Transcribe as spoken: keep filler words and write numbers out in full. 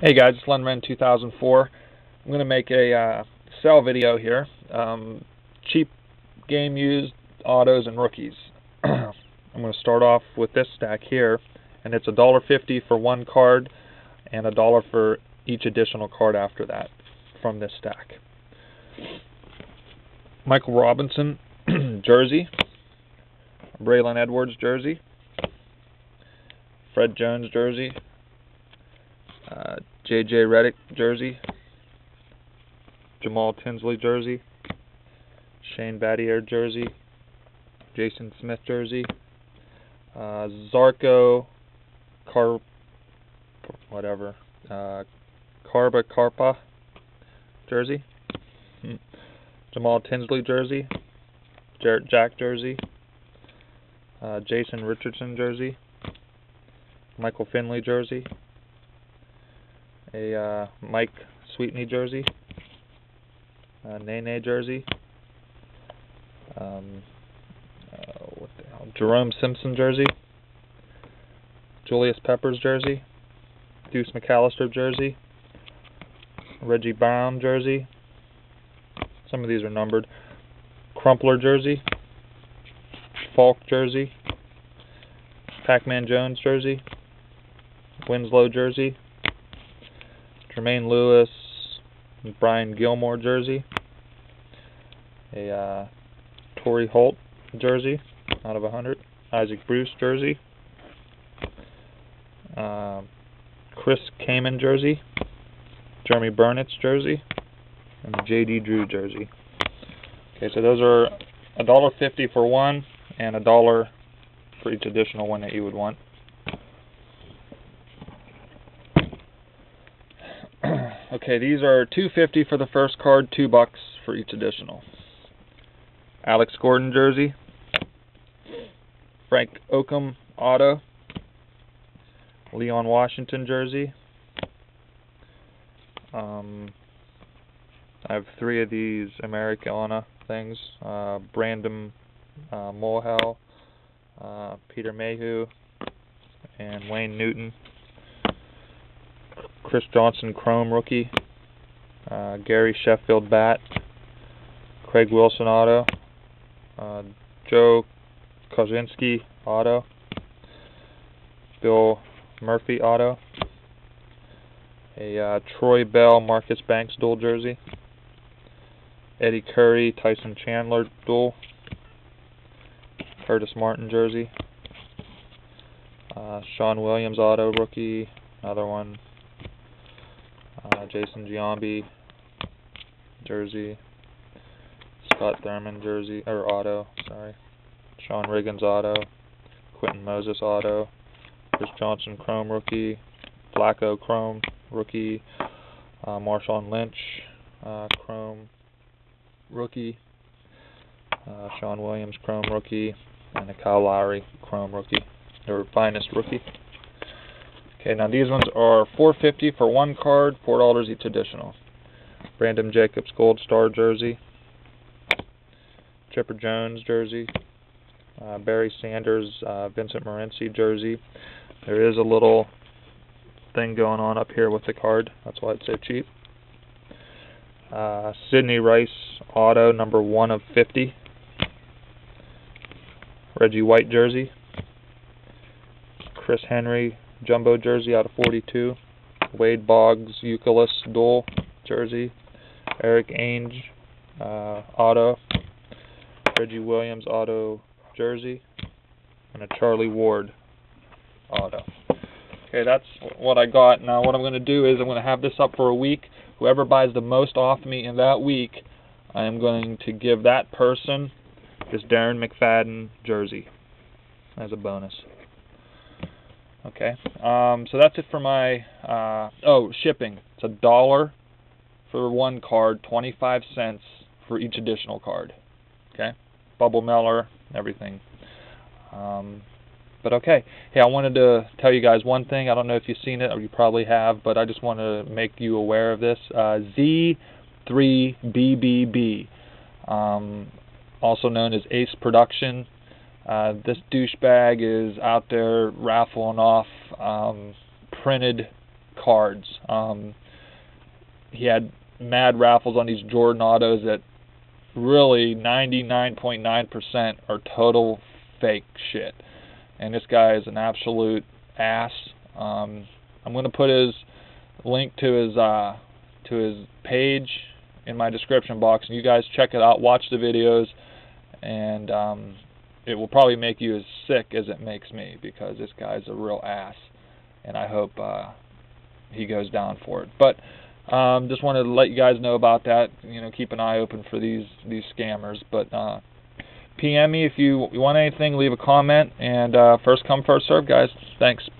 Hey guys, it's Len Ren two thousand four. I'm going to make a uh, sell video here. Um, cheap game used autos and rookies. I'm going to start off with this stack here, and it's a dollar fifty for one card and a dollar for each additional card after that from this stack. Michael Robinson jersey, Braylon Edwards jersey, Fred Jones jersey, uh, J J Redick jersey, Jamal Tinsley jersey, Shane Battier jersey, Jason Smith jersey, uh, Zarko Car, whatever, uh, Carba Carpa jersey, hmm. Jamal Tinsley jersey, Jarrett Jack jersey, uh, Jason Richardson jersey, Michael Finley jersey, a uh, Mike Sweetney jersey, a Nene jersey, um, uh, what the hell? Jerome Simpson jersey, Julius Peppers jersey, Deuce McAllister jersey, Reggie Brown jersey. Some of these are numbered. Crumpler jersey, Falk jersey, Pac-Man Jones jersey, Winslow jersey, Jermaine Lewis, Brian Gilmore jersey, a uh, Torrey Holt jersey out of one hundred, Isaac Bruce jersey, uh, Chris Kamen jersey, Jeremy Burnett's jersey, and the J D. Drew jersey. Okay, so those are a dollar fifty for one and a dollar for each additional one that you would want. Okay, these are two fifty for the first card, two bucks for each additional. Alex Gordon jersey, Frank Oakham auto, Leon Washington jersey. Um, I have three of these Americana things: uh, Brandon uh, Mulhall, uh, Peter Mayhew, and Wayne Newton. Chris Johnson chrome rookie, uh, Gary Sheffield bat, Craig Wilson auto, uh, Joe Kozinski auto, Bill Murphy auto, a uh, Troy Bell Marcus Banks dual jersey, Eddie Curry Tyson Chandler dual, Curtis Martin jersey, uh, Sean Williams auto rookie, another one, Uh, Jason Giambi jersey, Scott Thurman jersey, or auto, sorry, Sean Riggins auto, Quentin Moses auto, Chris Johnson chrome rookie, Flacco chrome rookie, uh, Marshawn Lynch uh, chrome rookie, uh, Sean Williams chrome rookie, and a Kyle Lowry chrome rookie, or finest rookie. Okay, now these ones are four fifty for one card, four dollars each additional. Brandon Jacobs Gold Star jersey, Chipper Jones jersey, uh, Barry Sanders, uh, Vincent Morency jersey. There is a little thing going on up here with the card, that's why it's so cheap. Uh, Sidney Rice auto, number one of fifty. Reggie White jersey, Chris Henry jumbo jersey out of forty-two, Wade Boggs Euclid dual jersey, Eric Ainge uh, auto, Reggie Williams auto jersey, and a Charlie Ward auto. Okay, that's what I got. Now what I'm going to do is I'm going to have this up for a week. Whoever buys the most off me in that week, I am going to give that person this Darren McFadden jersey as a bonus. Okay, um, so that's it for my, uh, oh, shipping. It's a dollar for one card, twenty-five cents for each additional card. Okay, bubble mailer, everything. Um, but okay, hey, I wanted to tell you guys one thing. I don't know if you've seen it, or you probably have, but I just want to make you aware of this. Uh, Z three B B B, um, also known as Ace Production. Uh, this douchebag is out there raffling off um, printed cards. Um, he had mad raffles on these Jordan autos that really ninety-nine point nine percent are total fake shit. And this guy is an absolute ass. Um, I'm going to put his link to his uh, to his page in my description box, and you guys check it out, watch the videos, and um, it will probably make you as sick as it makes me, because this guy's a real ass, and I hope uh, he goes down for it. But um, just wanted to let you guys know about that. You know, keep an eye open for these these scammers. But uh, P M me if you want anything. Leave a comment, and uh, first come, first serve, guys. Thanks.